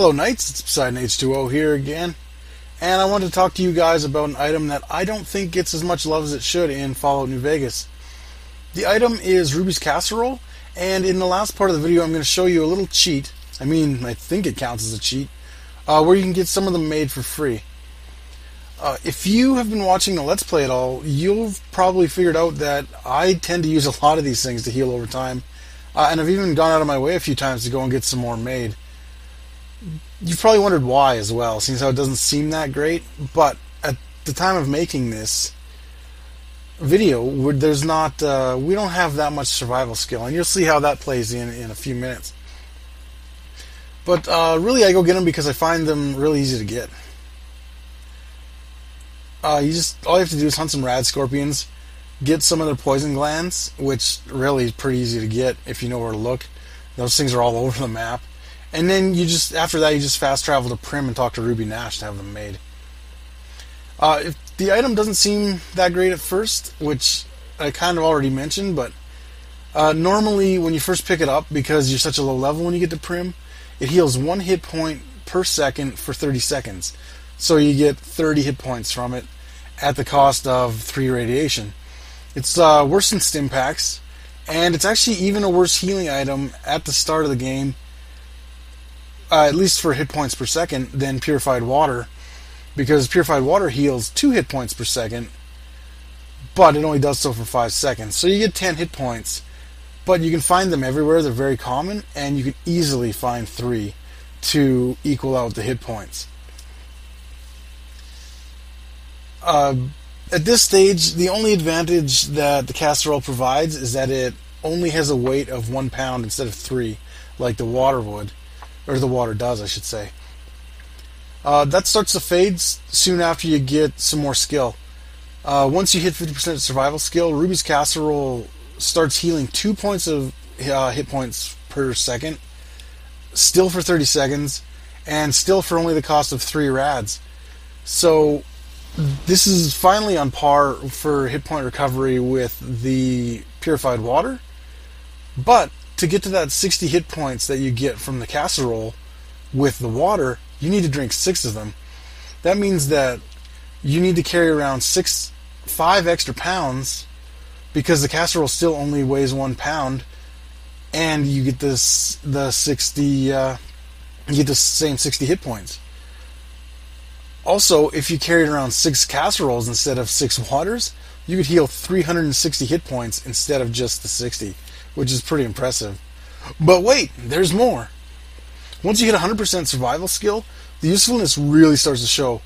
Hello Knights, it's PoseidonH2O here again, and I wanted to talk to you guys about an item that I don't think gets as much love as it should in Fallout New Vegas. The item is Ruby's Casserole, and in the last part of the video I'm going to show you a little cheat, I mean I think it counts as a cheat, where you can get some of them made for free. If you have been watching the Let's Play at all, you've probably figured out that I tend to use a lot of these things to heal over time, and I've even gone out of my way a few times to go and get some more made. You've probably wondered why as well, since how it doesn't seem that great, but at the time of making this video, there's not, we don't have that much survival skill, and you'll see how that plays in a few minutes. But really I go get them because I find them really easy to get. All you have to do is hunt some rad scorpions, get some of their poison glands, which really is pretty easy to get if you know where to look. Those things are all over the map. And then you just, after that, you just fast travel to Primm and talk to Ruby Nash to have them made. If the item doesn't seem that great at first, which I kind of already mentioned, but normally when you first pick it up, because you're such a low level when you get to Primm, it heals 1 hit point per second for 30 seconds. So you get 30 hit points from it at the cost of 3 radiation. It's worse than stim packs, and it's actually even a worse healing item at the start of the game, at least for hit points per second, than purified water, because purified water heals 2 hit points per second, but it only does so for 5 seconds. So you get 10 hit points, but you can find them everywhere, they're very common, and you can easily find 3 to equal out the hit points. At this stage, the only advantage that the casserole provides is that it only has a weight of 1 pound instead of 3, like the water would. Or the water does, I should say. That starts to fade soon after you get some more skill. Once you hit 50% survival skill, Ruby's Casserole starts healing 2 points of hit points per second, still for 30 seconds, and still for only the cost of 3 rads. So this is finally on par for hit point recovery with the purified water, but to get to that 60 hit points that you get from the casserole with the water, you need to drink 6 of them. That means that you need to carry around 5 extra pounds, because the casserole still only weighs 1 pound, and you get this the same 60 hit points. Also, if you carried around 6 casseroles instead of 6 waters, you could heal 360 hit points instead of just the 60. Which is pretty impressive. But wait, there's more! Once you hit 100% survival skill, the usefulness really starts to show.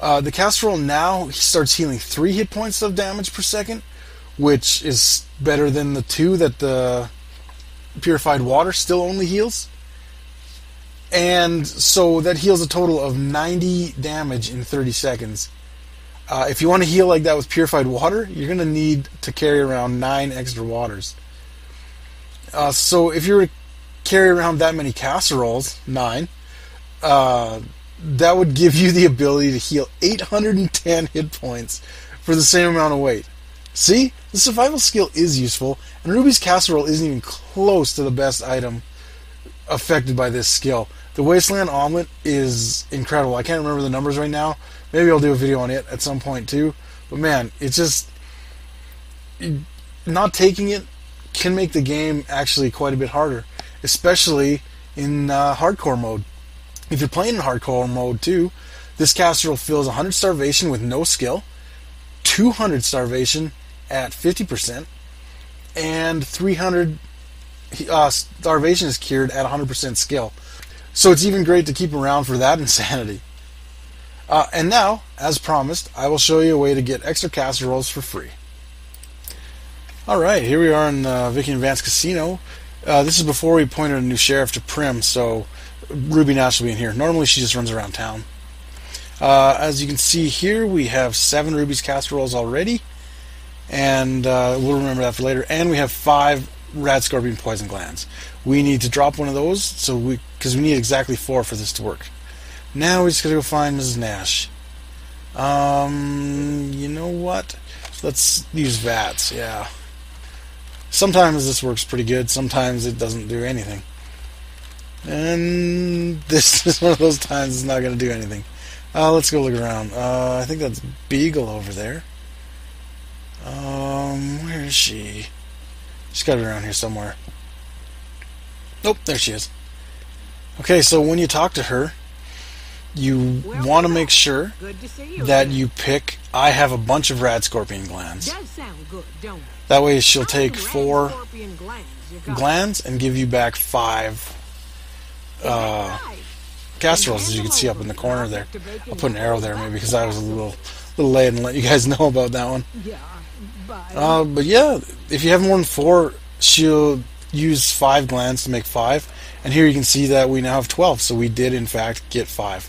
The casserole now starts healing 3 hit points of damage per second, which is better than the 2 that the purified water still only heals. And so that heals a total of 90 damage in 30 seconds. If you want to heal like that with purified water, you're going to need to carry around 9 extra waters. So if you were to carry around that many casseroles, 9, that would give you the ability to heal 810 hit points for the same amount of weight. See? The survival skill is useful, and Ruby's Casserole isn't even close to the best item affected by this skill. The Wasteland Omelet is incredible. I can't remember the numbers right now. Maybe I'll do a video on it at some point too. But man, it's just... not taking it can make the game actually quite a bit harder, especially in hardcore mode. If you're playing in hardcore mode too, this casserole fills 100 starvation with no skill, 200 starvation at 50%, and 300 starvation is cured at 100% skill. So it's even great to keep around for that insanity. And now, as promised, I will show you a way to get extra casseroles for free. Alright, here we are in Vicky and Vance Casino. This is before we appointed a new sheriff to Primm, so Ruby Nash will be in here. Normally she just runs around town. As you can see here, we have 7 Ruby's Casseroles already, and we'll remember that for later. And we have 5 Rad Scorpion Poison Glands. We need to drop one of those, so because we need exactly 4 for this to work. Now we just gotta go find Mrs. Nash. You know what? Let's use VATS, yeah. Sometimes this works pretty good, sometimes it doesn't do anything. And this is one of those times it's not going to do anything. Let's go look around. I think that's Beagle over there. Where is she? She's got her around here somewhere. Nope, there she is. Okay, so when you talk to her, you want to make sure that you pick... I have a bunch of rad scorpion glands. Does sound good, don't it? That way she'll take 4 glands and give you back 5 casseroles, as you can see up in the corner there. I'll put an arrow there maybe because I was a little late and let you guys know about that one. But yeah, if you have more than 4, she'll use 5 glands to make 5. And here you can see that we now have 12, so we did in fact get 5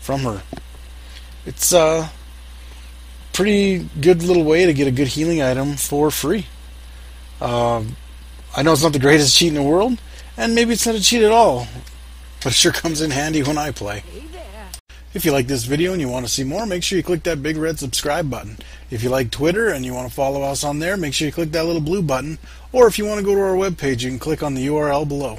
from her. It's a pretty good little way to get a good healing item for free. I know it's not the greatest cheat in the world, and maybe it's not a cheat at all, but it sure comes in handy when I play. If you like this video and you want to see more, make sure you click that big red subscribe button. If you like Twitter and you want to follow us on there, make sure you click that little blue button. Or if you want to go to our webpage, you can click on the URL below.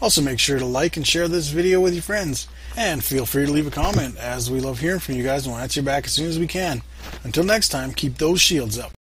Also, make sure to like and share this video with your friends. And feel free to leave a comment, as we love hearing from you guys and we'll answer you back as soon as we can. Until next time, keep those shields up.